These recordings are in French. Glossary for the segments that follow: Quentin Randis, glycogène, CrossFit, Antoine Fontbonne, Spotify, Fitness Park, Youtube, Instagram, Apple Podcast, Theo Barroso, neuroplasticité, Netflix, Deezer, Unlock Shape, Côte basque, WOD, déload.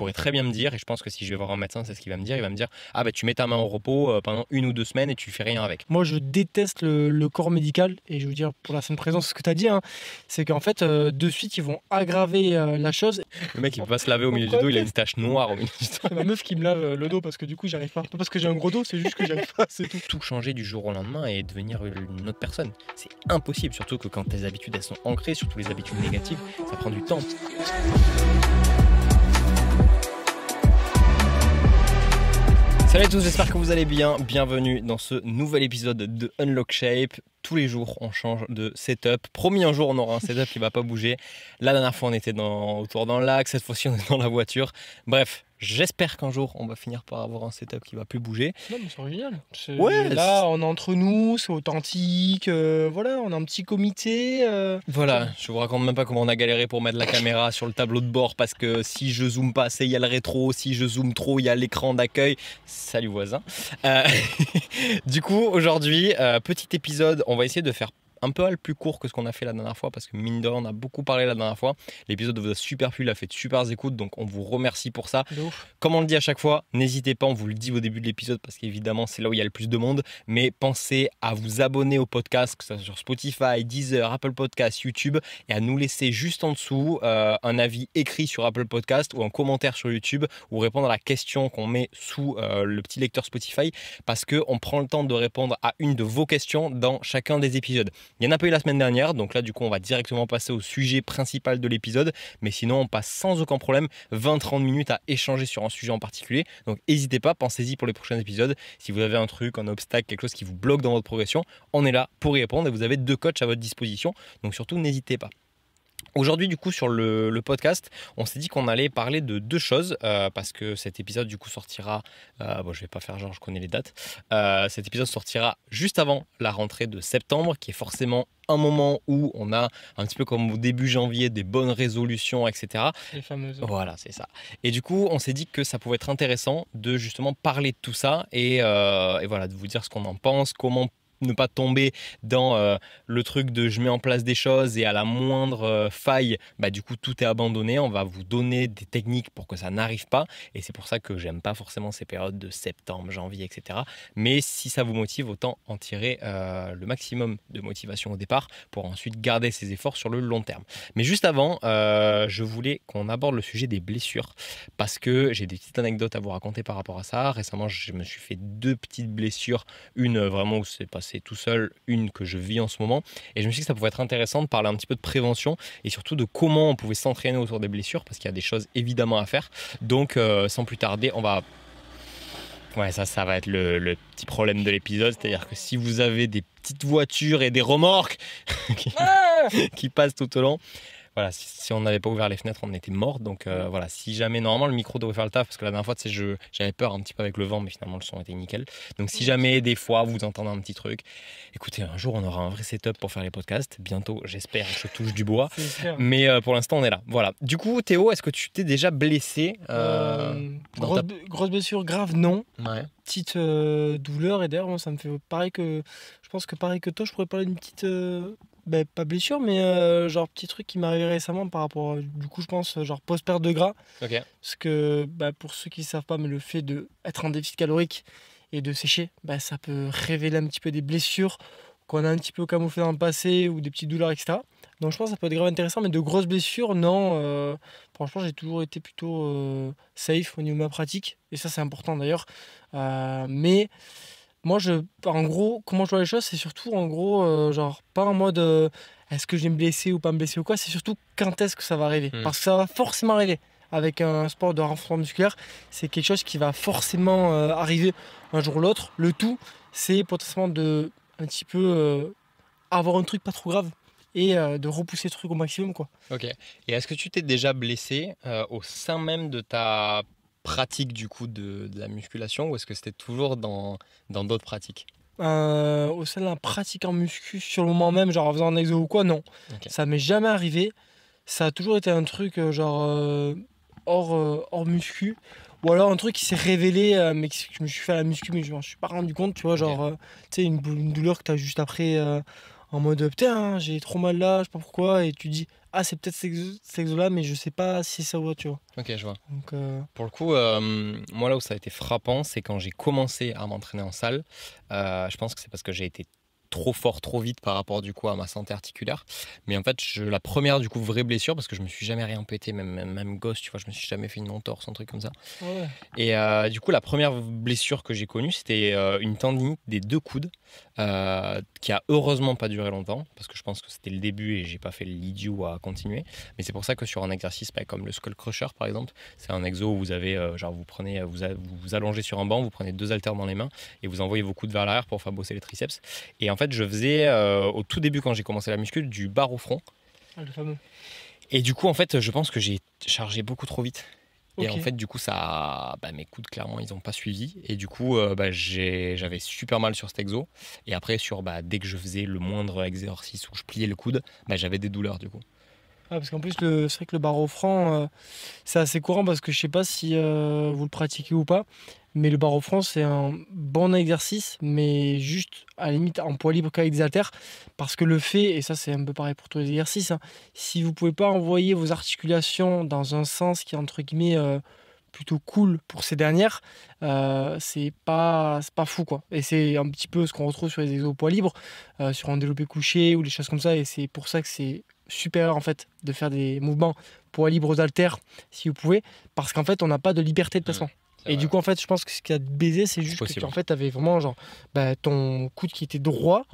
pourrait très bien me dire, et je pense que si je vais voir un médecin, c'est ce qu'il va me dire, il va me dire « Ah bah tu mets ta main au repos pendant 1 ou 2 semaines et tu fais rien avec. » Moi je déteste le corps médical, et je veux dire pour la saine présence, ce que tu as dit, hein, c'est qu'en fait de suite ils vont aggraver la chose. Le mec il peut pas se laver au milieu du dos, il a une tache noire au milieu du dos. C'est ma meuf qui me lave le dos parce que du coup j'arrive pas. Pas parce que j'ai un gros dos, c'est juste que j'arrive pas, c'est tout. Tout changer du jour au lendemain et devenir une autre personne, c'est impossible, surtout que quand tes habitudes elles sont ancrées, surtout les habitudes négatives, ça prend du temps. Salut à tous, j'espère que vous allez bien. Bienvenue dans ce nouvel épisode de Unlock Shape. Tous les jours, on change de setup. Promis, un jour, on aura un setup qui ne va pas bouger. La dernière fois, on était autour d'un lac. Cette fois-ci, on est dans la voiture. Bref, j'espère qu'un jour, on va finir par avoir un setup qui ne va plus bouger. Non, mais c'est original. Ouais, là, on est entre nous, c'est authentique. Voilà, on a un petit comité. Voilà, je vous raconte même pas comment on a galéré pour mettre la caméra sur le tableau de bord parce que si je zoome pas assez, il y a le rétro. Si je zoome trop, il y a l'écran d'accueil. Salut voisin. Du coup, aujourd'hui, petit épisode. On va essayer de faire un peu le plus court que ce qu'on a fait la dernière fois parce que mine de rien on a beaucoup parlé la dernière fois. L'épisode vous a super plu, il a fait de super écoutes, donc on vous remercie pour ça. Comme on le dit à chaque fois, n'hésitez pas, on vous le dit au début de l'épisode parce qu'évidemment c'est là où il y a le plus de monde, mais pensez à vous abonner au podcast, que ce soit sur Spotify, Deezer, Apple Podcast, YouTube, et à nous laisser juste en dessous un avis écrit sur Apple Podcast ou un commentaire sur YouTube ou répondre à la question qu'on met sous le petit lecteur Spotify parce qu'on prend le temps de répondre à une de vos questions dans chacun des épisodes. Il y en a pas eu la semaine dernière, donc là du coup on va directement passer au sujet principal de l'épisode, mais sinon on passe sans aucun problème 20-30 minutes à échanger sur un sujet en particulier, donc n'hésitez pas, pensez-y pour les prochains épisodes. Si vous avez un truc, un obstacle, quelque chose qui vous bloque dans votre progression, on est là pour y répondre et vous avez 2 coachs à votre disposition, donc surtout n'hésitez pas. Aujourd'hui du coup sur le podcast, on s'est dit qu'on allait parler de 2 choses parce que cet épisode du coup sortira, bon je vais pas faire genre je connais les dates, cet épisode sortira juste avant la rentrée de septembre qui est forcément un moment où on a un petit peu comme au début janvier des bonnes résolutions, etc. Les fameuses. Voilà, c'est ça. Et du coup, on s'est dit que ça pouvait être intéressant de justement parler de tout ça et voilà, de vous dire ce qu'on en pense, comment ne pas tomber dans le truc de je mets en place des choses et à la moindre faille, bah du coup tout est abandonné. On va vous donner des techniques pour que ça n'arrive pas et c'est pour ça que j'aime pas forcément ces périodes de septembre, janvier, etc. Mais si ça vous motive, autant en tirer le maximum de motivation au départ pour ensuite garder ses efforts sur le long terme. Mais juste avant, je voulais qu'on aborde le sujet des blessures parce que j'ai des petites anecdotes à vous raconter par rapport à ça. Récemment, je me suis fait 2 petites blessures, une vraiment où c'est passé tout seul, une que je vis en ce moment, et je me suis dit que ça pouvait être intéressant de parler un petit peu de prévention et surtout de comment on pouvait s'entraîner autour des blessures parce qu'il y a des choses évidemment à faire. Donc sans plus tarder, on va... Ouais, ça va être le petit problème de l'épisode, c'est-à-dire que si vous avez des petites voitures et des remorques qui passent tout au long... Voilà, si on n'avait pas ouvert les fenêtres, on était mort. Donc voilà, si jamais, normalement, le micro devrait faire le taf parce que la dernière fois, j'avais peur un petit peu avec le vent, mais finalement, le son était nickel. Donc si jamais, des fois, vous entendez un petit truc, écoutez, un jour, on aura un vrai setup pour faire les podcasts. Bientôt, j'espère, je touche du bois. Mais pour l'instant, on est là. Voilà. Du coup, Théo, est-ce que tu t'es déjà blessé grosse blessure grave, non. Ouais. Petite douleur. Et d'ailleurs, moi, ça me fait pareil que... Je pense que pareil que toi, je pourrais parler d'une petite... Ben, pas blessure, mais genre petit truc qui m'est arrivé récemment par rapport, du coup je pense genre post-perte de gras. Okay. Parce que ben, pour ceux qui ne savent pas, mais le fait d'être en déficit calorique et de sécher, ben, ça peut révéler un petit peu des blessures qu'on a un petit peu camouflées dans le passé ou des petites douleurs, etc. Donc je pense que ça peut être grave intéressant, mais de grosses blessures, non. Franchement, j'ai toujours été plutôt safe au niveau de ma pratique, et ça c'est important d'ailleurs. Mais... Moi, en gros, comment je vois les choses, c'est surtout, en gros, genre, pas en mode est-ce que je vais me blesser ou pas me blesser ou quoi, c'est surtout quand est-ce que ça va arriver. Parce que ça va forcément arriver. Avec un sport de renforcement musculaire, c'est quelque chose qui va forcément arriver un jour ou l'autre. Le tout, c'est potentiellement de, un petit peu, avoir un truc pas trop grave et de repousser le truc au maximum, quoi. Ok. Et est-ce que tu t'es déjà blessé au sein même de ta... pratique du coup de la musculation, ou est-ce que c'était toujours dans d'autres pratiques? Au sein de la pratique en muscu sur le moment même, genre en faisant un exo ou quoi, non. Okay. Ça m'est jamais arrivé. Ça a toujours été un truc genre hors muscu, ou alors un truc qui s'est révélé, mais que je me suis fait à la muscu mais je m'en suis pas rendu compte, tu vois, genre okay. Tu sais, une douleur que tu as juste après en mode putain j'ai trop mal là, je sais pas pourquoi, et tu dis ah c'est peut-être cet exo là mais je sais pas si ça va, tu vois. Ok, je vois. Donc, pour le coup moi là où ça a été frappant, c'est quand j'ai commencé à m'entraîner en salle, je pense que c'est parce que j'ai été trop fort, trop vite par rapport du coup à ma santé articulaire. Mais en fait, la première du coup vraie blessure, parce que je me suis jamais rien pété, même gosse, tu vois, je me suis jamais fait une entorse, un truc comme ça. Ouais. Et du coup, la première blessure que j'ai connue, c'était une tendinite des deux coudes, qui a heureusement pas duré longtemps, parce que je pense que c'était le début et j'ai pas fait l'idiot à continuer. Mais c'est pour ça que sur un exercice comme le skull crusher par exemple, c'est un exo où vous avez genre vous allongez sur un banc, vous prenez deux haltères dans les mains et vous envoyez vos coudes vers l'arrière pour faire bosser les triceps. Et en fait, je faisais au tout début quand j'ai commencé la muscu du bar au front. Ah, le fameux. Et du coup, en fait, je pense que j'ai chargé beaucoup trop vite. Okay. Et en fait, du coup, ça, mes coudes, clairement, ils n'ont pas suivi. Et du coup, j'avais super mal sur cet exo. Et après, dès que je faisais le moindre exercice où je pliais le coude, j'avais des douleurs du coup. Ah, parce qu'en plus, c'est vrai que le bar au front, c'est assez courant parce que je ne sais pas si vous le pratiquez ou pas. Mais le bar au front, c'est un bon exercice, mais juste à la limite en poids libre qu'avec des haltères. Parce que le fait, et ça c'est un peu pareil pour tous les exercices, si vous ne pouvez pas envoyer vos articulations dans un sens qui est entre guillemets plutôt cool pour ces dernières, c'est pas fou quoi. Et c'est un petit peu ce qu'on retrouve sur les exos poids libre, sur un développé couché ou des choses comme ça. Et c'est pour ça que c'est supérieur en fait de faire des mouvements poids libre aux haltères si vous pouvez, parce qu'en fait on n'a pas de liberté de placement. Et du coup, en fait, je pense que ce qui a baisé, c'est juste que tu avais vraiment ton coude qui était droit,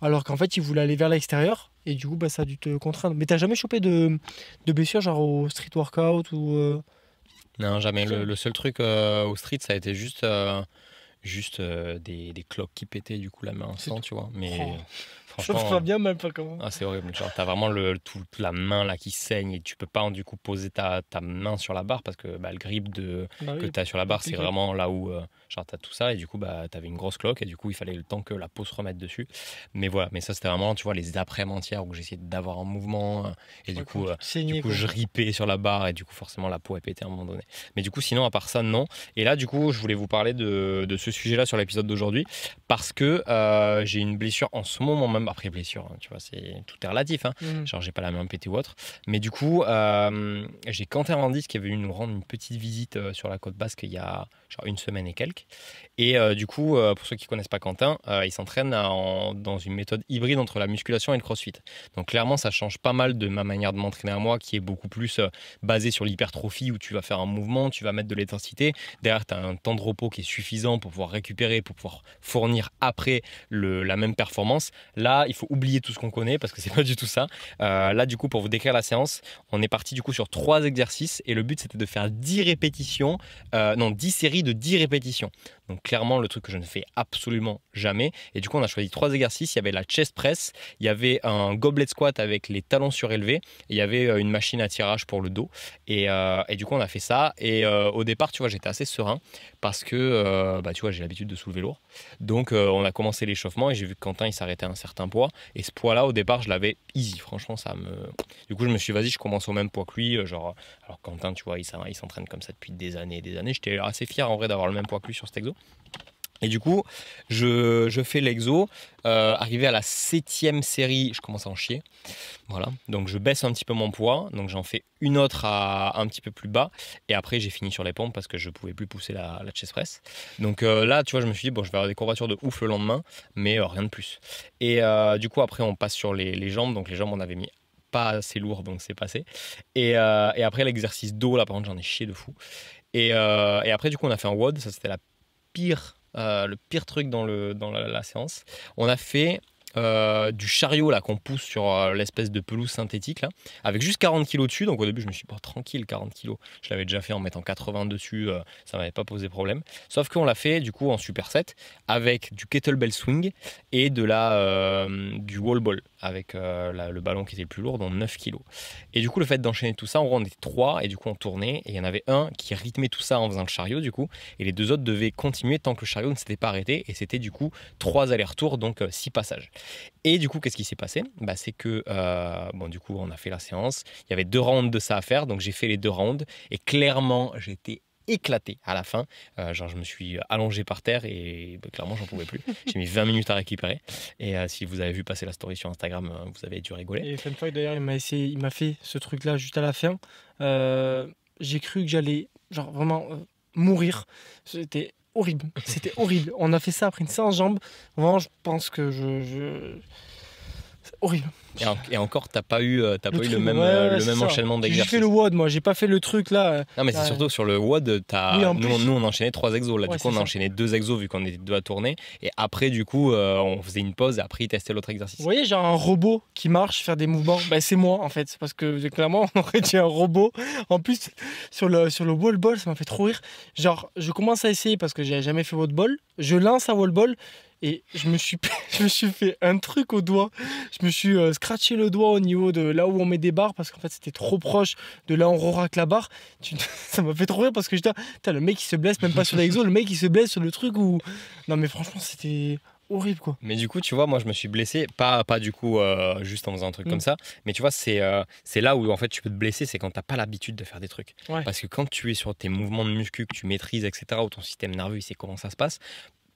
alors qu'en fait, il voulait aller vers l'extérieur. Et du coup, ça a dû te contraindre. Mais t'as jamais chopé de blessure, genre au street workout ou Non, jamais. Le seul truc au street, ça a été juste des cloques qui pétaient, du coup, la main instant, tu vois. Mais... Oh. Je trouve pas bien, même pas comment. Ah, c'est horrible. Genre, t'as vraiment toute la main là qui saigne et tu peux pas du coup poser ta main sur la barre parce que le grip que t'as sur la barre, c'est vraiment là où t'as tout ça et du coup t'avais une grosse cloque et du coup il fallait le temps que la peau se remette dessus. Mais voilà, mais ça c'était vraiment tu vois les après-mentières où j'essayais d'avoir un mouvement et du coup je ripais sur la barre et du coup forcément la peau est pétée à un moment donné. Mais du coup sinon à part ça non. Et là du coup je voulais vous parler de ce sujet-là sur l'épisode d'aujourd'hui parce que j'ai une blessure en ce moment même. Après blessure, tu vois, tout est relatif. Genre, j'ai pas la main pétée ou autre. Mais du coup, j'ai Quentin Randis qui est venu nous rendre une petite visite sur la Côte basque il y a genre une semaine et quelques. Et du coup, pour ceux qui connaissent pas Quentin, il s'entraîne dans une méthode hybride entre la musculation et le crossfit. Donc clairement, ça change pas mal de ma manière de m'entraîner à moi, qui est beaucoup plus basée sur l'hypertrophie où tu vas faire un mouvement, tu vas mettre de l'intensité. Derrière, tu as un temps de repos qui est suffisant pour pouvoir récupérer, pour pouvoir fournir après la même performance. Là, il faut oublier tout ce qu'on connaît parce que c'est pas du tout ça. Là, du coup, pour vous décrire la séance, on est parti du coup sur 3 exercices et le but c'était de faire 10 séries de 10 répétitions. Donc clairement le truc que je ne fais absolument jamais. Et du coup on a choisi 3 exercices. Il y avait la chest press, il y avait un goblet squat avec les talons surélevés, il y avait une machine à tirage pour le dos. Et du coup on a fait ça. Et au départ tu vois j'étais assez serein parce que tu vois j'ai l'habitude de soulever lourd. Donc on a commencé l'échauffement et j'ai vu que Quentin il s'arrêtait à un certain poids. Et ce poids là au départ je l'avais easy. Franchement du coup je me suis dit vas-y je commence au même poids que lui. Genre alors Quentin tu vois il s'entraîne comme ça depuis des années. J'étais assez fier en vrai d'avoir le même poids que lui sur cet exo. Et du coup, je fais l'exo. Arrivé à la 7e série, je commence à en chier. Voilà. Donc je baisse un petit peu mon poids. Donc j'en fais une autre à un petit peu plus bas. Et après, j'ai fini sur les pompes parce que je ne pouvais plus pousser la chest press. Donc là, tu vois, je me suis dit, bon, je vais avoir des courbatures de ouf le lendemain, mais rien de plus. Et du coup, après, on passe sur les jambes. Donc les jambes, on avait mis pas assez lourd, donc c'est passé. Et après, l'exercice dos, là, par contre, j'en ai chié de fou. Et après, du coup, on a fait un WOD. Ça, c'était le pire truc dans la séance. On a fait du chariot là qu'on pousse sur l'espèce de pelouse synthétique là, avec juste 40 kilos dessus. Donc au début je me suis dit tranquille, 40 kilos je l'avais déjà fait en mettant 80 dessus, ça m'avait pas posé problème, sauf qu'on l'a fait du coup en superset avec du kettlebell swing et du wall ball avec le ballon qui était le plus lourd, donc 9 kilos. Et du coup le fait d'enchaîner tout ça, en gros on était 3 et du coup on tournait et il y en avait un qui rythmait tout ça en faisant le chariot du coup, et les deux autres devaient continuer tant que le chariot ne s'était pas arrêté. Et c'était du coup 3 allers-retours, donc 6 passages. Et du coup, qu'est-ce qui s'est passé? C'est que, du coup, on a fait la séance. Il y avait 2 rounds de ça à faire. Donc, j'ai fait les 2 rounds. Et clairement, j'étais éclaté à la fin. Genre, je me suis allongé par terre et clairement, j'en pouvais plus. J'ai mis 20 minutes à récupérer. Et si vous avez vu passer la story sur Instagram, vous avez dû rigoler. Et fun fact, d'ailleurs, il m'a fait ce truc-là juste à la fin. J'ai cru que j'allais genre vraiment mourir. C'était horrible. C'était horrible. On a fait ça après une séance jambes. Vraiment, je pense que c'est horrible. Et encore, tu n'as pas eu le même enchaînement d'exercice. J'ai fait le WOD, moi, j'ai pas fait le truc là. Non, mais c'est surtout sur le WOD, nous on enchaînait 3 exos. Là, ouais, du coup, on a enchaîné 2 exos vu qu'on était 2 à tourner. Et après, du coup, on faisait une pause et après, ils testaient l'autre exercice. Vous voyez, j'ai un robot qui marche, faire des mouvements. Bah, c'est moi en fait, parce que clairement, on aurait dit un robot. En plus, sur le wall ball, ça m'a fait trop rire. Genre, je commence à essayer parce que j'avais jamais fait wall ball. Je lance un wall ball. Et je me suis fait un truc au doigt. Je me suis scratché le doigt au niveau de là où on met des barres parce qu'en fait c'était trop proche de là où on racle la barre. Ça m'a fait trop rire parce que j'étais là, le mec il se blesse même pas sur l'exo, le mec il se blesse sur le truc où... Non mais franchement c'était... horrible quoi. Mais du coup, tu vois, moi je me suis blessé, pas du coup juste en faisant un truc comme ça, mais tu vois, c'est là où en fait tu peux te blesser, c'est quand t'as pas l'habitude de faire des trucs. Ouais. Parce que quand tu es sur tes mouvements de muscu que tu maîtrises, etc., ou ton système nerveux, il sait comment ça se passe,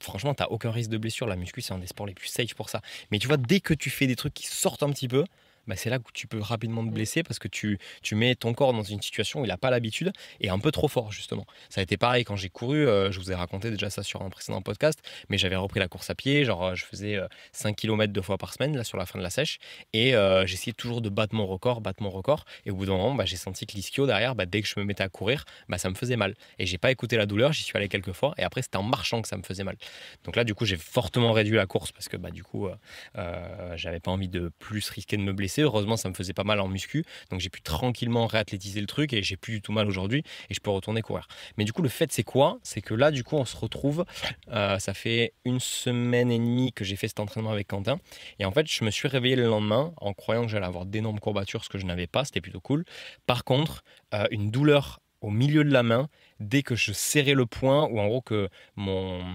franchement, t'as aucun risque de blessure. La muscu, c'est un des sports les plus safe pour ça. Mais tu vois, dès que tu fais des trucs qui sortent un petit peu, bah, c'est là où tu peux rapidement te blesser parce que tu mets ton corps dans une situation où il n'a pas l'habitude et un peu trop fort justement. Ça a été pareil quand j'ai couru, je vous ai raconté déjà ça sur un précédent podcast, mais j'avais repris la course à pied, genre je faisais 5 km 2 fois par semaine là sur la fin de la sèche et j'essayais toujours de battre mon record et au bout d'un moment bah, j'ai senti que l'ischio derrière, bah, dès que je me mettais à courir, bah, ça me faisait mal et j'ai pas écouté la douleur, j'y suis allé quelques fois et après c'était en marchant que ça me faisait mal. Donc là du coup j'ai fortement réduit la course parce que bah, du coup j'avais pas envie de plus risquer de me blesser. Heureusement, ça me faisait pas mal en muscu, donc j'ai pu tranquillement réathlétiser le truc et j'ai plus du tout mal aujourd'hui et je peux retourner courir. Mais du coup, le fait, c'est quoi? C'est que là, du coup, on se retrouve. Ça fait 1 semaine et demie que j'ai fait cet entraînement avec Quentin et en fait, je me suis réveillé le lendemain en croyant que j'allais avoir d'énormes courbatures, ce que je n'avais pas, c'était plutôt cool. Par contre, une douleur au milieu de la main dès que je serrais le poing ou en gros que mon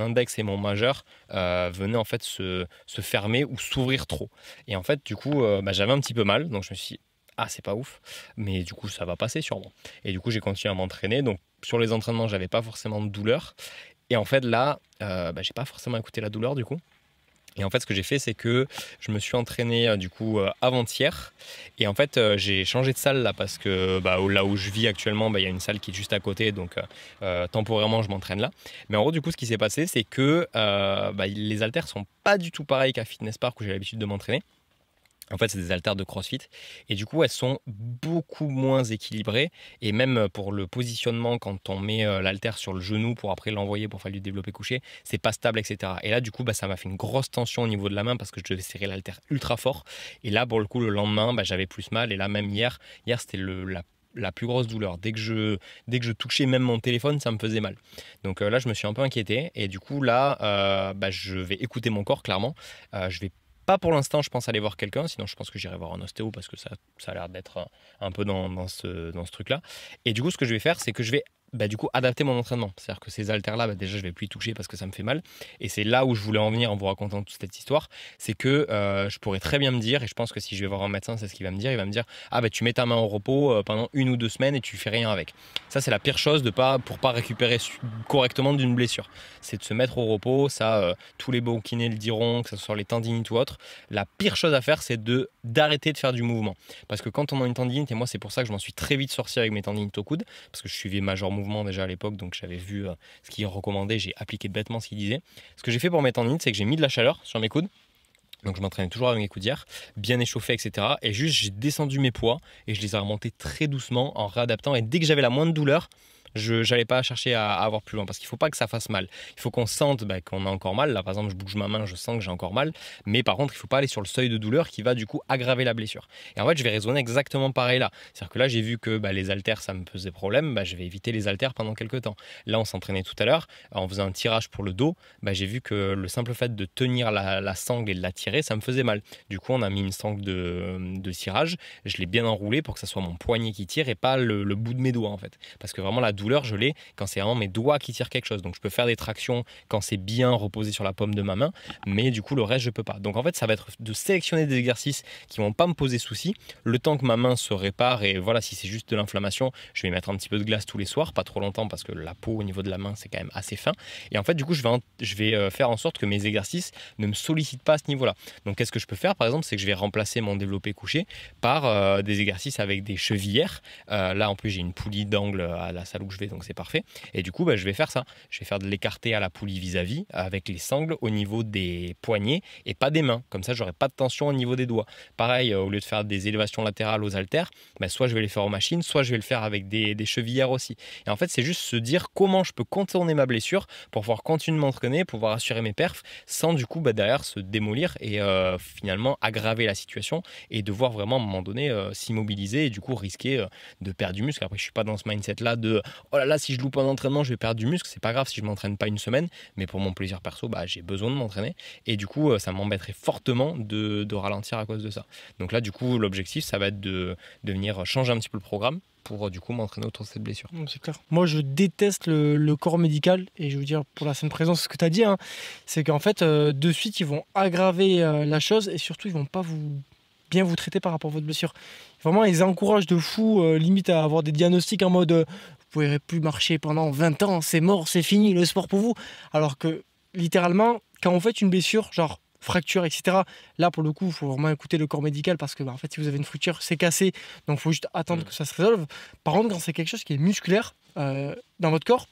index et mon majeur venaient en fait se fermer ou s'ouvrir trop et en fait du coup bah, j'avais un petit peu mal donc je me suis dit ah c'est pas ouf mais du coup ça va passer sûrement et du coup j'ai continué à m'entraîner donc sur les entraînements j'avais pas forcément de douleur et en fait là bah, j'ai pas forcément écouté la douleur du coup. Et en fait, ce que j'ai fait, c'est que je me suis entraîné du coup avant-hier. Et en fait, j'ai changé de salle là parce que bah, là où je vis actuellement, bah, y a une salle qui est juste à côté. Donc, temporairement, je m'entraîne là. Mais en gros, du coup, ce qui s'est passé, c'est que bah, les haltères sont pas du tout pareils qu'à Fitness Park où j'ai l'habitude de m'entraîner. En fait, c'est des haltères de CrossFit et du coup, elles sont beaucoup moins équilibrées et même pour le positionnement, quand on met l'haltère sur le genou pour après l'envoyer pour faire du développé couché, c'est pas stable, etc. Et là, du coup, bah, ça m'a fait une grosse tension au niveau de la main parce que je devais serrer l'haltère ultra fort. Et là, pour le coup, le lendemain, bah, j'avais plus mal et là, même hier, c'était la plus grosse douleur. Dès que je touchais même mon téléphone, ça me faisait mal. Donc là, je me suis un peu inquiété et du coup, là, bah, je vais écouter mon corps, clairement. Je vais pas pour l'instant, je pense aller voir quelqu'un, sinon je pense que j'irai voir un ostéo parce que ça a l'air d'être un peu dans ce truc-là. Et du coup, ce que je vais faire, c'est que je vais bah, du coup, adapter mon entraînement. C'est-à-dire que ces haltères-là, bah, déjà, je vais plus y toucher parce que ça me fait mal. Et c'est là où je voulais en venir en vous racontant toute cette histoire. C'est que je pourrais très bien me dire, et je pense que si je vais voir un médecin, c'est ce qu'il va me dire. Il va me dire, ah bah, tu mets ta main au repos pendant 1 ou 2 semaines et tu fais rien avec. Ça, c'est la pire chose pour pas récupérer correctement d'une blessure. C'est de se mettre au repos. Ça, tous les bons kinés le diront, que ce soit les tendinites ou autres. La pire chose à faire, c'est d'arrêter de faire du mouvement. Parce que quand on a une tendinite, et moi, c'est pour ça que je m'en suis très vite sorti avec mes tendinites au coude, parce que je suivais Major Mouvement déjà à l'époque, donc j'avais vu ce qu'il recommandait, j'ai appliqué bêtement ce qu'il disait. Ce que j'ai fait pour mes tendinites, c'est que j'ai mis de la chaleur sur mes coudes, donc je m'entraînais toujours avec mes coudières, bien échauffé, etc. Et juste, j'ai descendu mes poids et je les ai remontés très doucement en réadaptant. Et dès que j'avais la moindre douleur, je n'allais pas chercher à avoir plus loin parce qu'il ne faut pas que ça fasse mal. Il faut qu'on sente bah, qu'on a encore mal. Là, par exemple, je bouge ma main, je sens que j'ai encore mal. Mais par contre, il ne faut pas aller sur le seuil de douleur qui va du coup aggraver la blessure. Et en fait, je vais raisonner exactement pareil là. C'est-à-dire que là, j'ai vu que bah, les haltères, ça me faisait problème. Bah, je vais éviter les haltères pendant quelques temps. Là, on s'entraînait tout à l'heure. En faisant un tirage pour le dos, bah, j'ai vu que le simple fait de tenir la sangle et de la tirer, ça me faisait mal. Du coup, on a mis une sangle de tirage. Je l'ai bien enroulée pour que ça soit mon poignet qui tire et pas le bout de mes doigts en fait. Parce que vraiment, la douleur, douleur, je l'ai quand c'est vraiment mes doigts qui tirent quelque chose. Donc je peux faire des tractions quand c'est bien reposé sur la paume de ma main, mais du coup le reste je peux pas. Donc en fait ça va être de sélectionner des exercices qui vont pas me poser souci le temps que ma main se répare. Et voilà, si c'est juste de l'inflammation, je vais mettre un petit peu de glace tous les soirs, pas trop longtemps parce que la peau au niveau de la main c'est quand même assez fin. Et en fait du coup je vais faire en sorte que mes exercices ne me sollicitent pas à ce niveau là. Donc qu'est-ce que je peux faire par exemple, c'est que je vais remplacer mon développé couché par des exercices avec des chevillères. Là en plus j'ai une poulie d'angle à la salle où je vais, donc c'est parfait. Et du coup je vais faire ça, je vais faire de l'écarté à la poulie vis-à-vis avec les sangles au niveau des poignets et pas des mains, comme ça j'aurai pas de tension au niveau des doigts. Pareil, au lieu de faire des élévations latérales aux haltères, bah, soit je vais les faire aux machines, soit je vais le faire avec des chevillères aussi. Et en fait c'est juste se dire comment je peux contourner ma blessure pour pouvoir continuer de m'entraîner, pouvoir assurer mes perfs sans du coup derrière se démolir et finalement aggraver la situation et devoir vraiment à un moment donné s'immobiliser et du coup risquer de perdre du muscle. Après je suis pas dans ce mindset là de oh là là si je loupe un entraînement je vais perdre du muscle, c'est pas grave si je m'entraîne pas une semaine, mais pour mon plaisir perso bah, j'ai besoin de m'entraîner et du coup ça m'embêterait fortement de ralentir à cause de ça. Donc là du coup l'objectif ça va être de venir changer un petit peu le programme pour du coup m'entraîner autour de cette blessure. C'est clair. Moi je déteste le corps médical et je veux dire pour la saine présence ce que tu as dit, hein, c'est qu'en fait de suite ils vont aggraver la chose et surtout ils vont pas bien vous traiter par rapport à votre blessure. Vraiment ils encouragent de fou limite à avoir des diagnostics en mode vous pourrez plus marcher pendant 20 ans, c'est mort, c'est fini le sport pour vous. Alors que littéralement quand on fait une blessure genre fracture, etc. Là, pour le coup, il faut vraiment écouter le corps médical parce que, bah, en fait, si vous avez une fracture, c'est cassé. Donc, il faut juste attendre que ça se résolve. Par contre, quand c'est quelque chose qui est musculaire dans votre corps,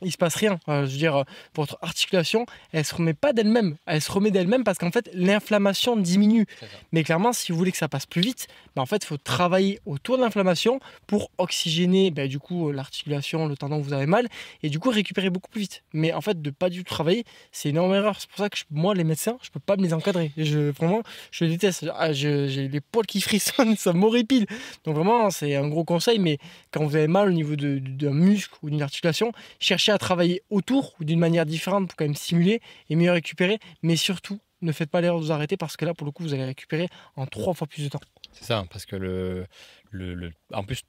il se passe rien. Je veux dire, votre articulation, elle se remet pas d'elle-même. Elle se remet d'elle-même parce qu'en fait, l'inflammation diminue. Mais clairement, si vous voulez que ça passe plus vite, bah, en fait, il faut travailler autour de l'inflammation pour oxygéner, bah, du coup, l'articulation, le tendon où vous avez mal et du coup, récupérer beaucoup plus vite. Mais en fait, de pas du tout travailler, c'est une énorme erreur. C'est pour ça que moi, les médecins, je peux pas me les encadrer. Vraiment, je les déteste. Ah, j'ai les poils qui frissonnent, ça m'horripile. Donc vraiment, c'est un gros conseil. Mais quand vous avez mal au niveau d'un muscle ou d'une articulation, cherchez à travailler autour ou d'une manière différente pour quand même stimuler et mieux récupérer, mais surtout ne faites pas l'erreur de vous arrêter parce que là pour le coup vous allez récupérer en 3 fois plus de temps. C'est ça, parce que en plus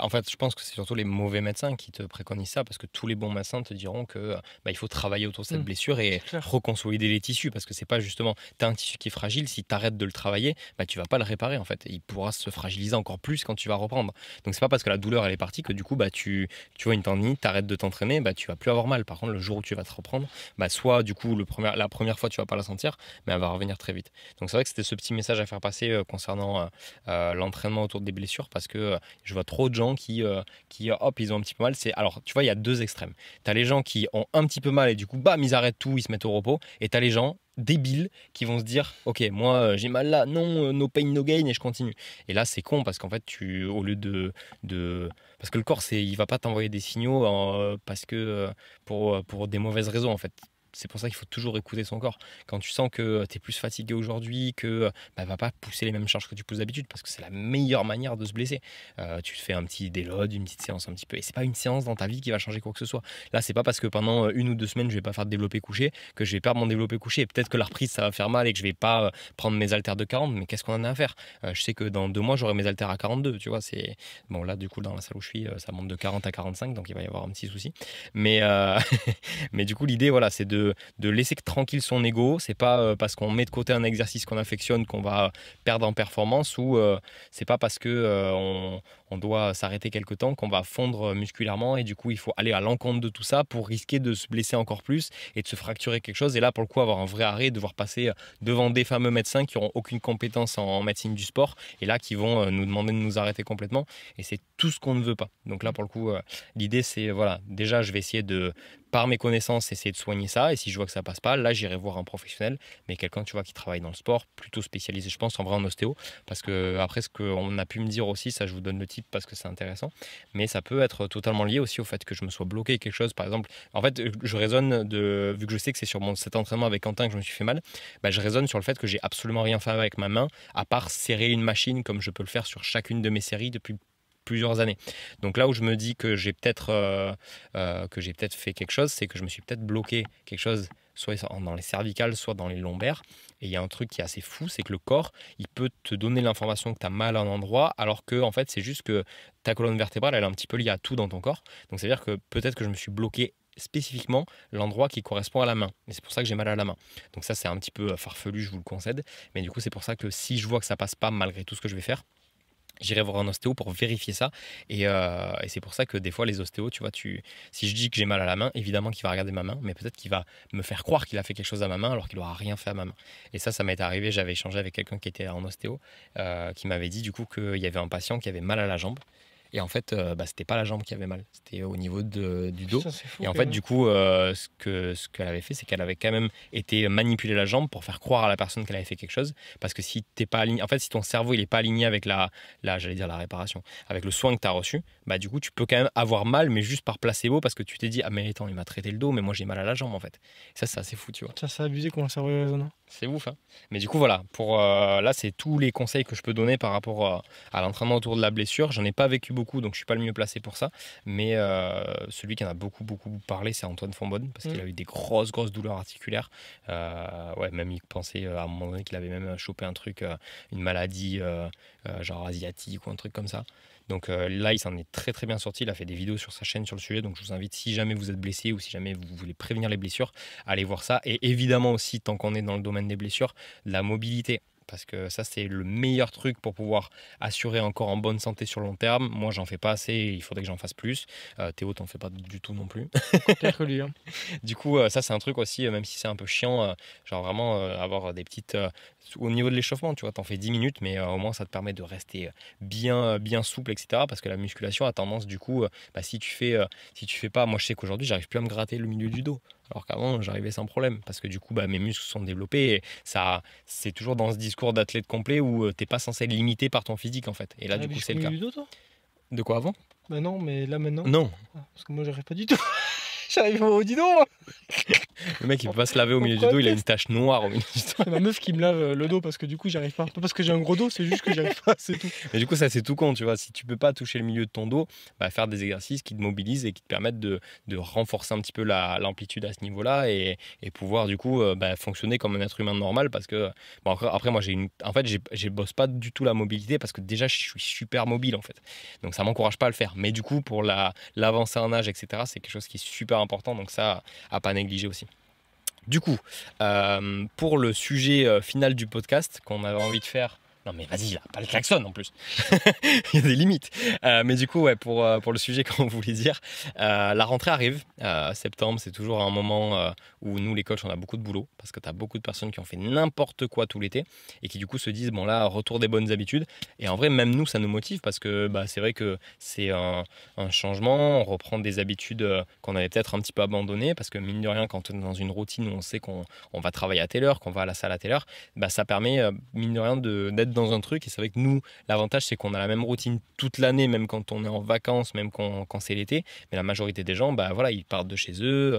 en fait je pense que c'est surtout les mauvais médecins qui te préconisent ça, parce que tous les bons médecins te diront que bah, il faut travailler autour de cette blessure et reconsolider les tissus, parce que c'est pas justement t'as un tissu qui est fragile, si t'arrêtes de le travailler bah, tu vas pas le réparer en fait, il pourra se fragiliser encore plus quand tu vas reprendre. Donc c'est pas parce que la douleur elle est partie que du coup bah, tu vois une tendinite, t'arrêtes de t'entraîner, bah, tu vas plus avoir mal. Par contre le jour où tu vas te reprendre, bah, soit du coup la première fois tu vas pas la sentir mais elle va revenir très vite. Donc c'est vrai que c'était ce petit message à faire passer concernant l'entraînement autour des blessures, parce que je vois trop de gens qui hop ils ont un petit peu mal. Alors tu vois il y a 2 extrêmes, t'as les gens qui ont un petit peu mal et du coup bam ils arrêtent tout, ils se mettent au repos, et t'as les gens débiles qui vont se dire ok moi j'ai mal là, non no pain no gain et je continue. Et là c'est con parce qu'en fait au lieu parce que le corps il va pas t'envoyer des signaux parce que pour des mauvaises raisons en fait. C'est pour ça qu'il faut toujours écouter son corps. Quand tu sens que tu es plus fatigué aujourd'hui, que bah, va pas pousser les mêmes charges que tu pousses d'habitude, parce que c'est la meilleure manière de se blesser. Tu fais un petit déload, une petite séance un petit peu, et c'est pas une séance dans ta vie qui va changer quoi que ce soit. Là, c'est pas parce que pendant 1 ou 2 semaines je vais pas faire de développé couché que je vais perdre mon développé couché. Et peut-être que la reprise ça va faire mal et que je vais pas prendre mes haltères de 40, mais qu'est-ce qu'on en a à faire? Je sais que dans 2 mois j'aurai mes haltères à 42, tu vois. C'est bon, là du coup dans la salle où je suis ça monte de 40 à 45, donc il va y avoir un petit souci. Mais mais du coup l'idée voilà, c'est de laisser tranquille son ego. C'est pas parce qu'on met de côté un exercice qu'on affectionne qu'on va perdre en performance, ou c'est pas parce que on doit s'arrêter quelque temps qu'on va fondre musculairement, et du coup il faut aller à l'encontre de tout ça pour risquer de se blesser encore plus et de se fracturer quelque chose. Et là pour le coup avoir un vrai arrêt, devoir passer devant des fameux médecins qui n'auront aucune compétence en médecine du sport et là qui vont nous demander de nous arrêter complètement, et c'est tout ce qu'on ne veut pas. Donc là pour le coup l'idée c'est voilà, déjà je vais essayer de par mes connaissances essayer de soigner ça, et si je vois que ça passe pas, là j'irai voir un professionnel, mais quelqu'un tu vois qui travaille dans le sport, plutôt spécialisé je pense en vrai en ostéo, parce que après ce qu'on a pu me dire aussi, ça je vous donne le titre parce que c'est intéressant, mais ça peut être totalement lié aussi au fait que je me sois bloqué quelque chose. Par exemple en fait je raisonne vu que je sais que c'est sur cet entraînement avec Quentin que je me suis fait mal, bah, je raisonne sur le fait que j'ai absolument rien fait avec ma main à part serrer une machine comme je peux le faire sur chacune de mes séries depuis plusieurs années. Donc là où je me dis que j'ai peut-être fait quelque chose, c'est que je me suis peut-être bloqué quelque chose, soit dans les cervicales, soit dans les lombaires. Et il y a un truc qui est assez fou, c'est que le corps, il peut te donner l'information que tu as mal à un endroit, alors que en fait, c'est juste que ta colonne vertébrale, elle est un petit peu liée à tout dans ton corps. Donc, c'est-à-dire que peut-être que je me suis bloqué spécifiquement l'endroit qui correspond à la main. Et c'est pour ça que j'ai mal à la main. Donc ça, c'est un petit peu farfelu, je vous le concède. Mais du coup, c'est pour ça que si je vois que ça passe pas malgré tout ce que je vais faire, j'irai voir un ostéo pour vérifier ça. Et c'est pour ça que des fois, les ostéos, tu vois, si je dis que j'ai mal à la main, évidemment qu'il va regarder ma main, mais peut-être qu'il va me faire croire qu'il a fait quelque chose à ma main alors qu'il n'aura rien fait à ma main. Et ça m'est arrivé. J'avais échangé avec quelqu'un qui était en ostéo, qui m'avait dit du coup qu'il y avait un patient qui avait mal à la jambe. Et en fait, c'était pas la jambe qui avait mal, c'était au niveau du dos. Putain, et en fait, du coup, ce qu'elle avait fait, c'est qu'elle avait quand même été manipuler la jambe pour faire croire à la personne qu'elle avait fait quelque chose. Parce que si t'es pas aligné, en fait, si ton cerveau il est pas aligné avec la réparation, avec le soin que t'as reçu, bah du coup, tu peux quand même avoir mal, mais juste par placebo, parce que tu t'es dit, ah mais attends, il m'a traité le dos, mais moi j'ai mal à la jambe en fait. Et ça, c'est assez fou, tu vois. Ça, c'est abusé comment le cerveau raisonne. C'est ouf, hein. Mais du coup, voilà. Pour là, c'est tous les conseils que je peux donner par rapport à l'entraînement autour de la blessure. J'en ai pas vécu beaucoup, donc je suis pas le mieux placé pour ça. Mais celui qui en a beaucoup parlé, c'est Antoine Fontbonne, parce qu'il a eu des grosses douleurs articulaires. Même il pensait à un moment donné qu'il avait même chopé un truc, une maladie genre asiatique ou un truc comme ça. Donc là, il s'en est très bien sorti. Il a fait des vidéos sur sa chaîne sur le sujet. Donc je vous invite, si jamais vous êtes blessé ou si jamais vous voulez prévenir les blessures, allez voir ça. Et évidemment aussi, tant qu'on est dans le domaine des blessures, la mobilité. Parce que ça, c'est le meilleur truc pour pouvoir assurer un corps en bonne santé sur long terme. Moi, j'en fais pas assez. Il faudrait que j'en fasse plus. Théo, t'en fais pas du tout non plus. Claire que lui, hein. Du coup, ça, c'est un truc aussi, même si c'est un peu chiant, genre vraiment avoir des petites... au niveau de l'échauffement, tu vois, t'en fais 10 minutes, mais au moins, ça te permet de rester bien souple, etc. Parce que la musculation a tendance, du coup, si tu fais pas... Moi, je sais qu'aujourd'hui, j'arrive plus à me gratter le milieu du dos. Alors qu'avant, j'arrivais sans problème parce que du coup, mes muscles sont développés. Et ça, c'est toujours dans ce discours d'athlète complet où t'es pas censé être limité par ton physique en fait. Et là, du coup, c'est le cas. Dos, toi de quoi avant ? Bah non, mais là maintenant. Non. Ah, parce que moi, j'arrive pas du tout. J'arrive au du dos. Le mec, il peut pas se laver au milieu du dos. Il a une tache noire au milieu du dos. C'est ma meuf qui me lave le dos parce que du coup, j'arrive pas. Pas parce que j'ai un gros dos, c'est juste que j'arrive pas, c'est tout. Mais du coup, ça, c'est tout con, tu vois. Si tu peux pas toucher le milieu de ton dos, bah, faire des exercices qui te mobilisent et qui te permettent de renforcer un petit peu l'amplitude à ce niveau-là et pouvoir du coup fonctionner comme un être humain normal. Parce que bon, après, moi, je bosse pas du tout la mobilité parce que déjà, je suis super mobile en fait. Donc, ça m'encourage pas à le faire. Mais du coup, pour l'avancée en âge, etc., c'est quelque chose qui est super important, donc ça à pas négliger aussi. Du coup, pour le sujet final du podcast qu'on avait envie de faire, non mais vas-y là, pas le klaxon en plus, il y a des limites, mais du coup ouais, pour le sujet qu'on voulait dire, la rentrée arrive, septembre c'est toujours un moment où nous les coachs on a beaucoup de boulot, parce que t'as beaucoup de personnes qui ont fait n'importe quoi tout l'été, et qui du coup se disent bon là, retour des bonnes habitudes, et en vrai même nous ça nous motive, parce que c'est vrai que c'est un changement, on reprend des habitudes qu'on avait peut-être un petit peu abandonnées, parce que mine de rien quand on est dans une routine où on sait qu'on va travailler à telle heure, qu'on va à la salle à telle heure, ça permet mine de rien d'être dans un truc. Et c'est vrai que nous l'avantage c'est qu'on a la même routine toute l'année, même quand on est en vacances, même quand c'est l'été, mais la majorité des gens voilà, ils partent de chez eux,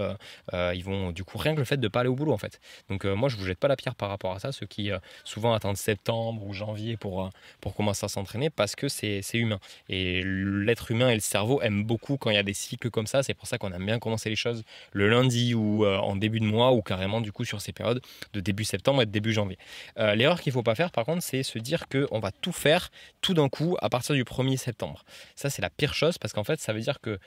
ils vont du coup rien que le fait de pas aller au boulot en fait. Donc moi je vous jette pas la pierre par rapport à ça, ceux qui souvent attendent septembre ou janvier pour commencer à s'entraîner, parce que c'est humain et l'être humain et le cerveau aiment beaucoup quand il y a des cycles comme ça. C'est pour ça qu'on aime bien commencer les choses le lundi ou en début de mois, ou carrément du coup sur ces périodes de début septembre et de début janvier. L'erreur qu'il faut pas faire par contre, c'est se dire qu'on va tout faire tout d'un coup à partir du 1er septembre. Ça, c'est la pire chose, parce qu'en fait, ça veut dire que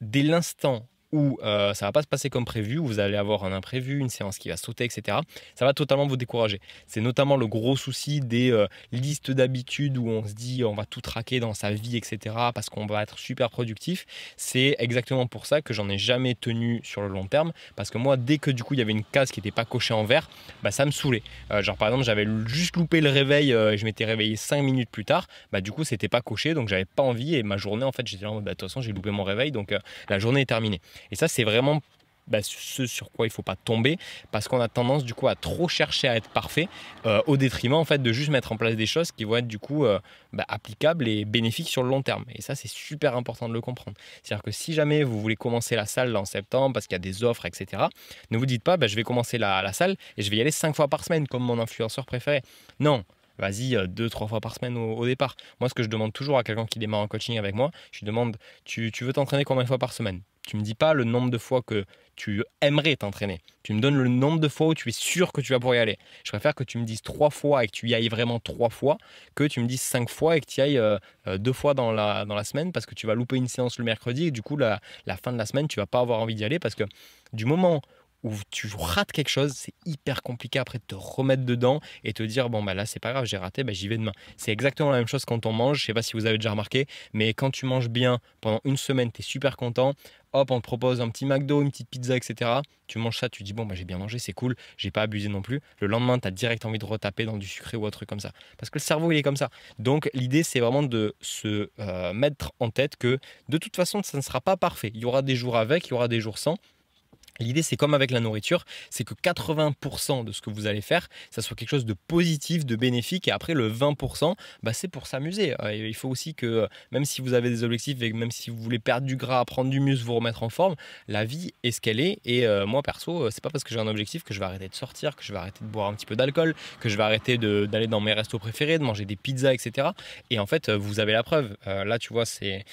dès l'instant où ça va pas se passer comme prévu, où vous allez avoir un imprévu, une séance qui va sauter, etc., ça va totalement vous décourager. C'est notamment le gros souci des listes d'habitudes où on se dit on va tout traquer dans sa vie, etc., parce qu'on va être super productif. C'est exactement pour ça que j'en ai jamais tenu sur le long terme, parce que moi dès que du coup il y avait une case qui n'était pas cochée en vert, ça me saoulait. Genre par exemple j'avais juste loupé le réveil, je m'étais réveillé 5 minutes plus tard, du coup c'était pas coché, donc j'avais pas envie, et ma journée en fait j'étais là en mode de toute façon j'ai loupé mon réveil, donc la journée est terminée. Et ça, c'est vraiment ce sur quoi il ne faut pas tomber, parce qu'on a tendance du coup à trop chercher à être parfait au détriment en fait de juste mettre en place des choses qui vont être du coup applicables et bénéfiques sur le long terme. Et ça, c'est super important de le comprendre. C'est-à-dire que si jamais vous voulez commencer la salle en septembre parce qu'il y a des offres, etc., ne vous dites pas je vais commencer la salle et je vais y aller 5 fois par semaine comme mon influenceur préféré. Non, vas-y 2-3 fois par semaine au départ. Moi, ce que je demande toujours à quelqu'un qui démarre en coaching avec moi, je lui demande tu veux t'entraîner combien de fois par semaine ? Tu me dis pas le nombre de fois que tu aimerais t'entraîner. Tu me donnes le nombre de fois où tu es sûr que tu vas pouvoir y aller. Je préfère que tu me dises 3 fois et que tu y ailles vraiment 3 fois que tu me dises 5 fois et que tu y ailles 2 fois dans la semaine, parce que tu vas louper une séance le mercredi et du coup la fin de la semaine tu vas pas avoir envie d'y aller, parce que du moment où tu rates quelque chose, c'est hyper compliqué après de te remettre dedans et te dire bon bah là c'est pas grave, j'ai raté, bah j'y vais demain. C'est exactement la même chose quand on mange. Je sais pas si vous avez déjà remarqué, mais quand tu manges bien pendant une semaine, tu es super content, hop on te propose un petit McDo, une petite pizza, etc. Tu manges ça, tu dis bon bah j'ai bien mangé, c'est cool, j'ai pas abusé non plus. Le lendemain tu as direct envie de retaper dans du sucré ou un truc comme ça, parce que le cerveau il est comme ça. Donc l'idée c'est vraiment de se mettre en tête que de toute façon ça ne sera pas parfait, il y aura des jours avec, il y aura des jours sans. L'idée, c'est comme avec la nourriture, c'est que 80% de ce que vous allez faire, ça soit quelque chose de positif, de bénéfique, et après le 20%, bah, c'est pour s'amuser. Il faut aussi que, même si vous avez des objectifs, et même si vous voulez perdre du gras, prendre du muscle, vous remettre en forme, la vie est ce qu'elle est. Et moi, perso, c'est pas parce que j'ai un objectif que je vais arrêter de sortir, que je vais arrêter de boire un petit peu d'alcool, que je vais arrêter d'aller dans mes restos préférés, de manger des pizzas, etc. Et en fait, vous avez la preuve. Là, tu vois, c'est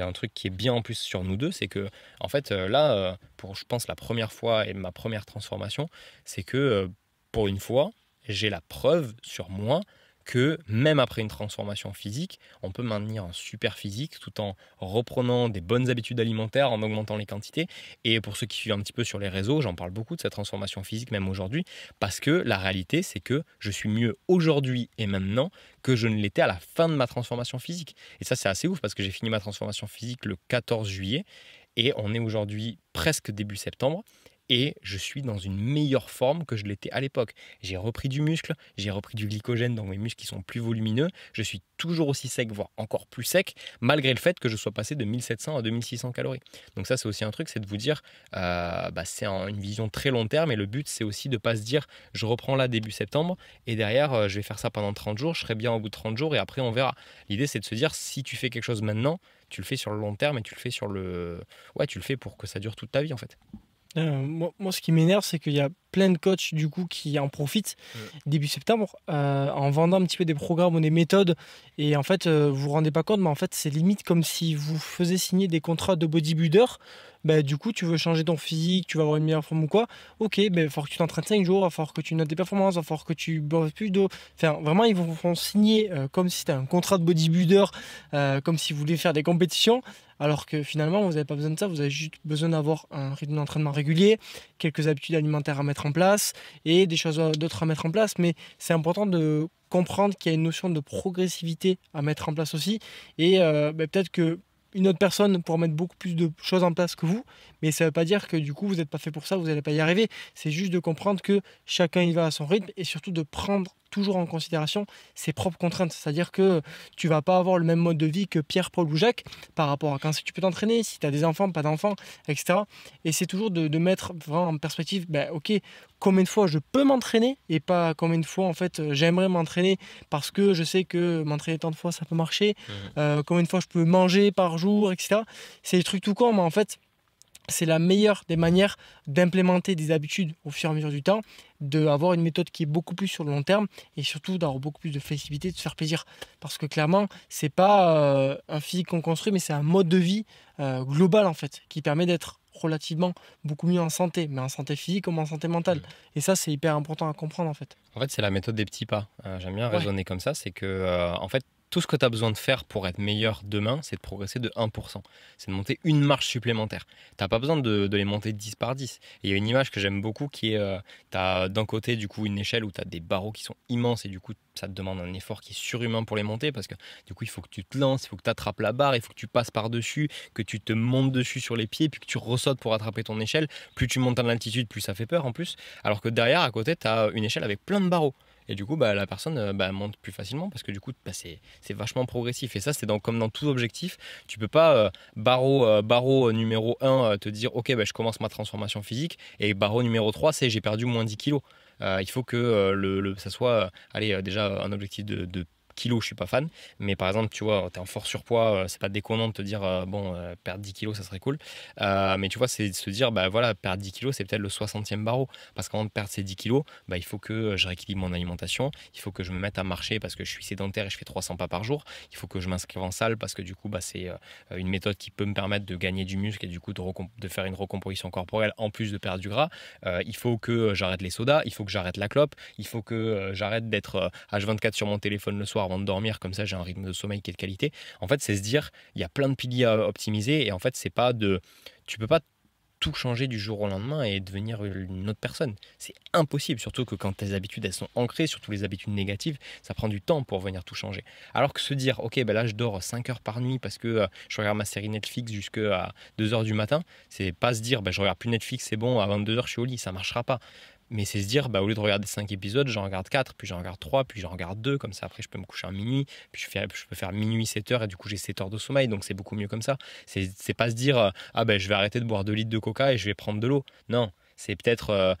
un truc qui est bien en plus sur nous deux, c'est que, en fait, là, pour, je pense, la première fois et ma première transformation, c'est que pour une fois, j'ai la preuve sur moi que même après une transformation physique, on peut maintenir un super physique tout en reprenant des bonnes habitudes alimentaires, en augmentant les quantités. Et pour ceux qui suivent un petit peu sur les réseaux, j'en parle beaucoup de cette transformation physique même aujourd'hui, parce que la réalité c'est que je suis mieux aujourd'hui et maintenant que je ne l'étais à la fin de ma transformation physique. Et ça c'est assez ouf, parce que j'ai fini ma transformation physique le 14 juillet. Et on est aujourd'hui presque début septembre et je suis dans une meilleure forme que je l'étais à l'époque. J'ai repris du muscle, j'ai repris du glycogène dans mes muscles qui sont plus volumineux. Je suis toujours aussi sec, voire encore plus sec, malgré le fait que je sois passé de 1700 à 2600 calories. Donc ça, c'est aussi un truc, c'est de vous dire, c'est une vision très long terme, et le but, c'est aussi de ne pas se dire, je reprends là début septembre, et derrière, je vais faire ça pendant 30 jours, je serai bien au bout de 30 jours, et après, on verra. L'idée, c'est de se dire, si tu fais quelque chose maintenant, tu le fais sur le long terme, et tu le fais tu le fais pour que ça dure toute ta vie, en fait. Moi, ce qui m'énerve, c'est qu'il y a plein de coachs du coup qui en profitent début septembre en vendant un petit peu des programmes ou des méthodes, et en fait vous vous rendez pas compte, mais en fait c'est limite comme si vous faisiez signer des contrats de bodybuilder. Du coup tu veux changer ton physique, tu vas avoir une meilleure forme ou quoi, ok, il faut que tu t'entraînes 5 jours, il va falloir que tu notes des performances, il va falloir que tu bosses plus d'eau. Enfin vraiment ils vous font signer comme si c'était un contrat de bodybuilder, comme si vous voulez faire des compétitions, alors que finalement vous n'avez pas besoin de ça, vous avez juste besoin d'avoir un rythme d'entraînement régulier, quelques habitudes alimentaires à mettre en place et des choses d'autres à mettre en place. Mais c'est important de comprendre qu'il y a une notion de progressivité à mettre en place aussi, et peut-être que une autre personne pourra mettre beaucoup plus de choses en place que vous, mais ça ne veut pas dire que du coup vous n'êtes pas fait pour ça, vous n'allez pas y arriver. C'est juste de comprendre que chacun y va à son rythme, et surtout de prendre toujours en considération ses propres contraintes. C'est-à-dire que tu vas pas avoir le même mode de vie que Pierre, Paul ou Jacques par rapport à quand tu peux t'entraîner, si tu as des enfants, pas d'enfants, etc. Et c'est toujours de mettre vraiment en perspective, ok, combien de fois je peux m'entraîner, et pas combien de fois en fait j'aimerais m'entraîner parce que je sais que m'entraîner tant de fois ça peut marcher, combien de fois je peux manger par jour, etc. C'est des trucs tout con, mais en fait c'est la meilleure des manières d'implémenter des habitudes au fur et à mesure du temps, d'avoir une méthode qui est beaucoup plus sur le long terme, et surtout d'avoir beaucoup plus de flexibilité, de se faire plaisir. Parce que clairement, c'est pas un physique qu'on construit, mais c'est un mode de vie global en fait, qui permet d'être relativement beaucoup mieux en santé, mais en santé physique comme en santé mentale. Et ça, c'est hyper important à comprendre en fait. En fait, c'est la méthode des petits pas. J'aime bien raisonner comme ça, c'est que en fait, tout ce que tu as besoin de faire pour être meilleur demain, c'est de progresser de 1%. C'est de monter une marche supplémentaire. Tu n'as pas besoin de les monter 10 par 10. Il y a une image que j'aime beaucoup qui est, tu as d'un côté du coup une échelle où tu as des barreaux qui sont immenses, et du coup ça te demande un effort qui est surhumain pour les monter, parce que du coup il faut que tu te lances, il faut que tu attrapes la barre, il faut que tu passes par-dessus, que tu te montes dessus sur les pieds, puis que tu ressautes pour attraper ton échelle. Plus tu montes en altitude, plus ça fait peur en plus. Alors que derrière, à côté, tu as une échelle avec plein de barreaux. Et du coup, la personne monte plus facilement, parce que du coup, c'est vachement progressif. Et ça, c'est comme dans tout objectif. Tu peux pas barreau numéro 1 te dire « Ok, je commence ma transformation physique » et barreau numéro 3, c'est « J'ai perdu moins 10 kilos ». Il faut que ça soit déjà un objectif de kilos, je suis pas fan, mais par exemple, tu vois, tu es en fort surpoids, c'est pas déconnant de te dire perdre 10 kilos, ça serait cool. Mais tu vois, c'est de se dire, bah voilà, perdre 10 kilos, c'est peut-être le 60e barreau. Parce qu'avant de perdre ces 10 kilos, bah, il faut que je rééquilibre mon alimentation, il faut que je me mette à marcher parce que je suis sédentaire et je fais 300 pas par jour, il faut que je m'inscrive en salle parce que du coup, bah, c'est une méthode qui peut me permettre de gagner du muscle et du coup de faire une recomposition corporelle en plus de perdre du gras. Il faut que j'arrête les sodas, il faut que j'arrête la clope, il faut que j'arrête d'être H24 sur mon téléphone le soir avant de dormir, comme ça j'ai un rythme de sommeil qui est de qualité. En fait, c'est se dire, il y a plein de piliers à optimiser et en fait, c'est pas de, tu peux pas tout changer du jour au lendemain et devenir une autre personne. C'est impossible, surtout que quand tes habitudes elles sont ancrées, surtout les habitudes négatives, ça prend du temps pour venir tout changer. Alors que se dire, ok, ben là je dors 5 heures par nuit parce que je regarde ma série Netflix jusqu'à 2 heures du matin, c'est pas se dire, ben, je regarde plus Netflix, c'est bon, à 22 heures je suis au lit, ça marchera pas. Mais c'est se dire, bah, au lieu de regarder 5 épisodes, j'en regarde 4, puis j'en regarde 3, puis j'en regarde 2. Comme ça, après, je peux me coucher à minuit, puis je peux faire minuit 7 heures et du coup, j'ai 7 heures de sommeil. Donc, c'est beaucoup mieux comme ça. C'est pas se dire, ah ben, je vais arrêter de boire 2 litres de coca et je vais prendre de l'eau. Non, c'est peut-être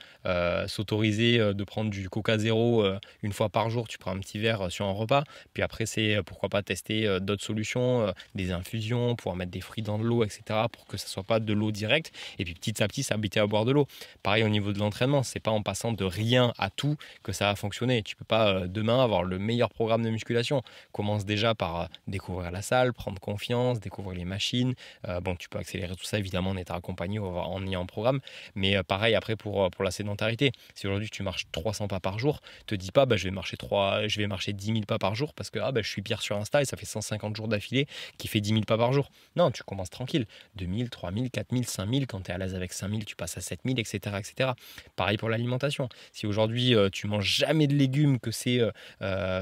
s'autoriser de prendre du coca zéro une fois par jour. Tu prends un petit verre sur un repas. Puis après, c'est pourquoi pas tester d'autres solutions, des infusions, pouvoir mettre des fruits dans de l'eau, etc. pour que ça soit pas de l'eau directe. Et puis petit à petit, s'habiter à boire de l'eau. Pareil au niveau de l'entraînement, c'est pas en passant de rien à tout que ça va fonctionner. Tu peux pas demain avoir le meilleur programme de musculation. Commence déjà par découvrir la salle, prendre confiance, découvrir les machines. Bon, tu peux accélérer tout ça évidemment en étant accompagné en ayant un programme. Mais pareil après pour la sédentarité, si aujourd'hui tu marches 300 pas par jour, te dis pas bah, je vais marcher 10 000 pas par jour parce que ah, bah, je suis Pierre sur Insta et ça fait 150 jours d'affilée qui fait 10 000 pas par jour. Non, tu commences tranquille, 2 000, 3 000, 4 000, 5 000, quand tu es à l'aise avec 5 000 tu passes à 7 000, etc. etc. Pareil pour l'alimentation, si aujourd'hui tu manges jamais de légumes, que c'est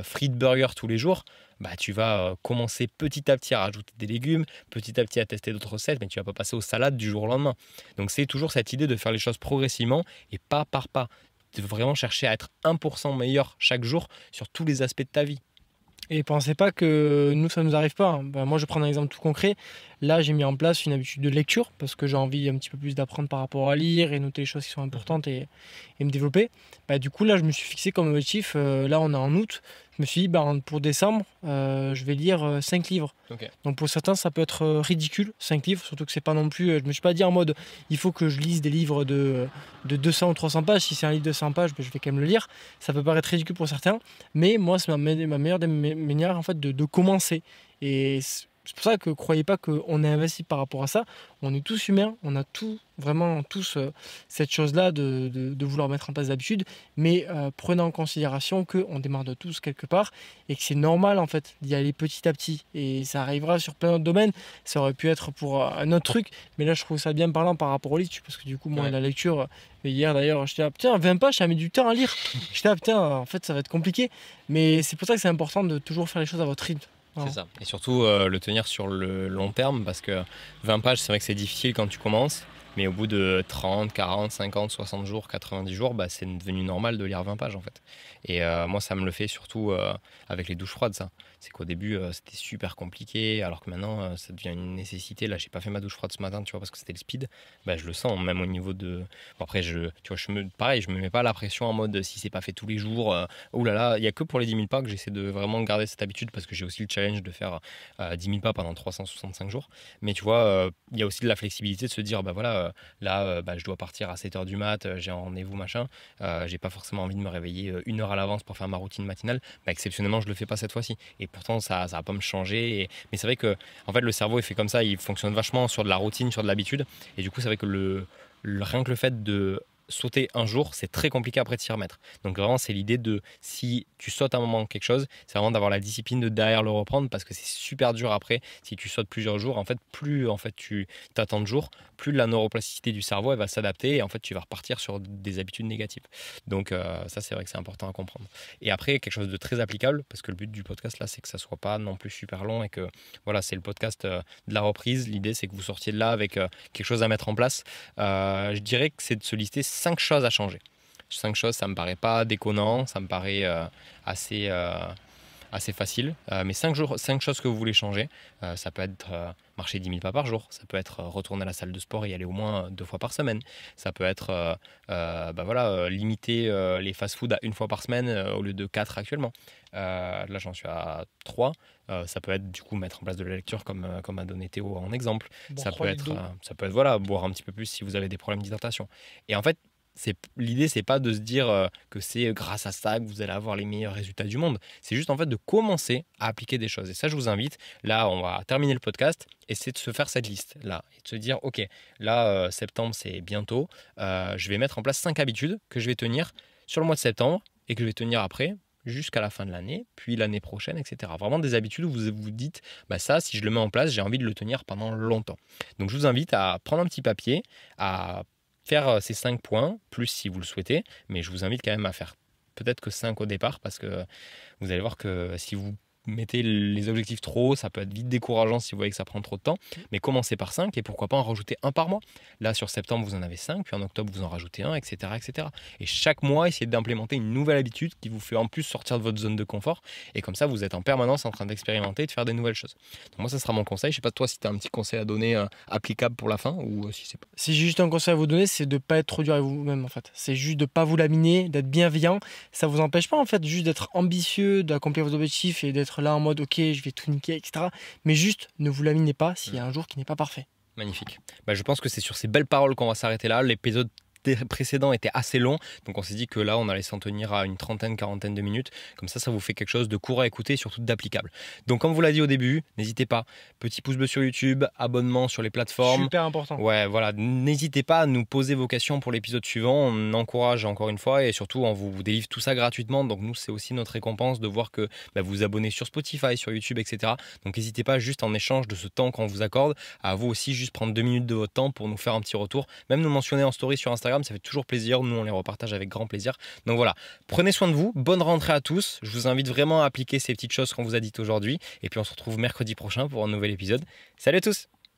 frites, burgers tous les jours, bah, tu vas commencer petit à petit à rajouter des légumes, petit à petit à tester d'autres recettes, mais tu vas pas passer aux salades du jour au lendemain. Donc c'est toujours cette idée de faire les choses progressivement et pas par pas, de vraiment chercher à être 1% meilleur chaque jour sur tous les aspects de ta vie. Et pensez pas que nous, ça ne nous arrive pas. Ben, moi, je prends un exemple tout concret. Là, j'ai mis en place une habitude de lecture parce que j'ai envie un petit peu plus d'apprendre par rapport à lire et noter les choses qui sont importantes et me développer. Ben, du coup, là, je me suis fixé comme objectif. Là, on est en août. Je me suis dit, ben, pour décembre, je vais lire 5 livres. Okay. Donc, pour certains, ça peut être ridicule, 5 livres. Surtout que c'est pas non plus... je me suis pas dit en mode, il faut que je lise des livres de 200 ou 300 pages. Si c'est un livre de 100 pages, ben, je vais quand même le lire. Ça peut paraître ridicule pour certains. Mais moi, c'est ma meilleure des manières en fait, de commencer. Et c'est pour ça que croyez pas qu'on est investi par rapport à ça. On est tous humains, on a vraiment tous cette chose-là de vouloir mettre en place d'habitude, mais prenant en considération qu'on démarre de tous quelque part et que c'est normal en fait d'y aller petit à petit. Et ça arrivera sur plein d'autres domaines. Ça aurait pu être pour un autre truc, mais là je trouve ça bien parlant par rapport au livre, parce que du coup moi la lecture, hier d'ailleurs j'étais là, putain 20 pages, ça met du temps à lire. J'étais là, putain en fait ça va être compliqué, mais c'est pour ça que c'est important de toujours faire les choses à votre rythme. C'est ça. Et surtout le tenir sur le long terme, parce que 20 pages, c'est vrai que c'est difficile quand tu commences, mais au bout de 30, 40, 50, 60 jours, 90 jours, bah, c'est devenu normal de lire 20 pages en fait. Et moi, ça me le fait surtout avec les douches froides, ça. C'est qu'au début, c'était super compliqué, alors que maintenant, ça devient une nécessité. Là, j'ai pas fait ma douche froide ce matin, tu vois, parce que c'était le speed. Bah, je le sens, même au niveau de... Bon, après, pareil, je me mets pas la pression en mode si c'est pas fait tous les jours. Oulala, il y a que pour les 10 000 pas que j'essaie de vraiment garder cette habitude, parce que j'ai aussi le challenge de faire 10 000 pas pendant 365 jours. Mais tu vois, il y a aussi de la flexibilité de se dire, bah voilà, là, bah, je dois partir à 7h du mat, j'ai un rendez-vous, machin. J'ai pas forcément envie de me réveiller une heure à l'avance pour faire ma routine matinale. Bah, exceptionnellement, je le fais pas cette fois-ci. Et pourtant, ça va pas me changer. Mais c'est vrai que, en fait, le cerveau est fait comme ça. Il fonctionne vachement sur de la routine, sur de l'habitude. Et du coup, c'est vrai que rien que le fait de sauter un jour, c'est très compliqué après de s'y remettre. Donc vraiment, c'est l'idée de, si tu sautes un moment quelque chose, c'est vraiment d'avoir la discipline de derrière le reprendre, parce que c'est super dur après. Si tu sautes plusieurs jours, plus tu t'attends de jours, plus la neuroplasticité du cerveau elle va s'adapter, et en fait tu vas repartir sur des habitudes négatives. Donc ça, c'est vrai que c'est important à comprendre. Et après, quelque chose de très applicable, parce que le but du podcast là, c'est que ça soit pas non plus super long, et que voilà, c'est le podcast de la reprise. L'idée, c'est que vous sortiez de là avec quelque chose à mettre en place. Je dirais que c'est de se lister 5 choses à changer. 5 choses, ça me paraît pas déconnant, ça me paraît assez facile. Mais 5 choses que vous voulez changer. Ça peut être marcher 10 000 pas par jour, ça peut être retourner à la salle de sport et y aller au moins 2 fois par semaine, ça peut être limiter les fast-food à 1 fois par semaine au lieu de 4 actuellement. Là j'en suis à 3. Ça peut être du coup mettre en place de la lecture comme a donné Théo en exemple. Bon, ça peut être voilà, boire un petit peu plus si vous avez des problèmes d'hydratation. Et en fait, l'idée, c'est pas de se dire que c'est grâce à ça que vous allez avoir les meilleurs résultats du monde. C'est juste en fait de commencer à appliquer des choses. Et ça, je vous invite. Là, on va terminer le podcast et c'est de se faire cette liste là et de se dire ok, là septembre c'est bientôt. Je vais mettre en place 5 habitudes que je vais tenir sur le mois de septembre et que je vais tenir après jusqu'à la fin de l'année, puis l'année prochaine, etc. Vraiment des habitudes où vous vous dites bah ça, si je le mets en place, j'ai envie de le tenir pendant longtemps. Donc je vous invite à prendre un petit papier, à faire ces 5 points, plus si vous le souhaitez, mais je vous invite quand même à faire peut-être que 5 au départ, parce que vous allez voir que si vous mettez les objectifs trop haut, ça peut être vite décourageant si vous voyez que ça prend trop de temps, mais commencez par 5 et pourquoi pas en rajouter un par mois. Là sur septembre vous en avez 5, puis en octobre vous en rajoutez un, etc., etc. Et chaque mois essayez d'implémenter une nouvelle habitude qui vous fait en plus sortir de votre zone de confort, et comme ça vous êtes en permanence en train d'expérimenter et de faire des nouvelles choses. Donc moi ça sera mon conseil. Je sais pas toi si tu as un petit conseil à donner applicable pour la fin, ou si c'est pas... Si j'ai juste un conseil à vous donner, c'est de pas être trop dur avec vous-même en fait. C'est juste de pas vous laminer, d'être bienveillant. Ça vous empêche pas en fait juste d'être ambitieux, d'accomplir vos objectifs et d'être là en mode ok je vais tout niquer, etc., mais juste ne vous laminez pas s'il y a un jour qui n'est pas parfait. Magnifique. Bah, je pense que c'est sur ces belles paroles qu'on va s'arrêter là. L'épisode précédent était assez long, donc on s'est dit que là on allait s'en tenir à une quarantaine de minutes, comme ça vous fait quelque chose de court à écouter et surtout d'applicable. Donc comme vous l'a dit au début, n'hésitez pas, petit pouce bleu sur YouTube, abonnement sur les plateformes, super important. Ouais, voilà, n'hésitez pas à nous poser vos questions pour l'épisode suivant, on encourage encore une fois, et surtout on vous délivre tout ça gratuitement, donc nous c'est aussi notre récompense de voir que bah, vous vous abonnez sur Spotify, sur YouTube, etc. Donc n'hésitez pas, juste en échange de ce temps qu'on vous accorde, à vous aussi juste prendre 2 minutes de votre temps pour nous faire un petit retour, même nous mentionner en story sur Instagram, ça fait toujours plaisir, nous on les repartage avec grand plaisir. Donc voilà, prenez soin de vous, bonne rentrée à tous, je vous invite vraiment à appliquer ces petites choses qu'on vous a dites aujourd'hui, et puis on se retrouve mercredi prochain pour un nouvel épisode. Salut à tous!